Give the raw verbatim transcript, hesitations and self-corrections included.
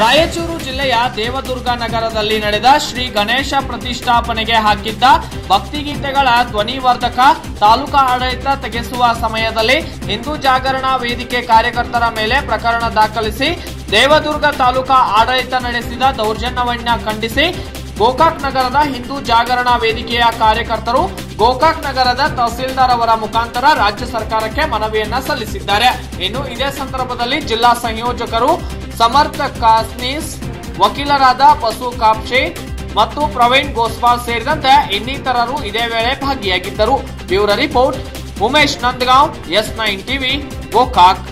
ರಾಯಚೂರು ಜಿಲ್ಲೆಯ ದೇವದುರ್ಗ ನಗರದಲ್ಲಿ ನಡೆದ ಶ್ರೀ ಗಣೇಶ ಪ್ರತಿಷ್ಠಾಪನೆಗೆ ಹಾಕಿದ್ದ ಭಕ್ತಿಗೀತೆಗಳ ಧ್ವನಿವರ್ಧಕ ತಾಲೂಕಾ ಆಡಳಿತ ತೆಗೆಸುವ ಸಮಯದಲ್ಲಿ ಹಿಂದೂ ಜಾಗರಣ ವೇದಿಕೆ ಕಾರ್ಯಕರ್ತರ ಮೇಲೆ ಪ್ರಕರಣ ದಾಖಲಿಸಿ ದೇವದುರ್ಗ ತಾಲೂಕಾ ಆಡಳಿತ ನಡೆಸಿದ ದೌರ್ಜನ್ಯವನ್ನು ಖಂಡಿಸಿ ಗೋಕಾಕ್ ನಗರದ ಹಿಂದೂ ಜಾಗರಣ ವೇದಿಕೆಯ ಕಾರ್ಯಕರ್ತರು ಗೋಕಾಕ್ ನಗರದ ತಹಸೀಲ್ದಾರ್ ಅವರ ಮುಖಾಂತರ ರಾಜ್ಯ ಸರ್ಕಾರಕ್ಕೆ ಮನವಿಯನ್ನ ಸಲ್ಲಿಸಿದ್ದಾರೆ. ಇನ್ನು ಇದೇ ಸಂದರ್ಭದಲ್ಲಿ ಜಿಲ್ಲಾ ಸಂಯೋಜಕರು ಸಮರ್ಥ ಕಾಸನೀಸ್, ವಕೀಲರಾದ ಪಶು ಕಾಪಶೆ ಮತ್ತು ಪ್ರವೀಣ್ ಗೋಸ್ವಾಮಿ ಸೇರಿದಂತೆ ಇನ್ನಿತರರು ಇದೇ ವೇಳೆ ಭಾಗಿಯಾಗಿದ್ದರು. Bureau report Umesh Nandagaon, S nine TV, Gokak.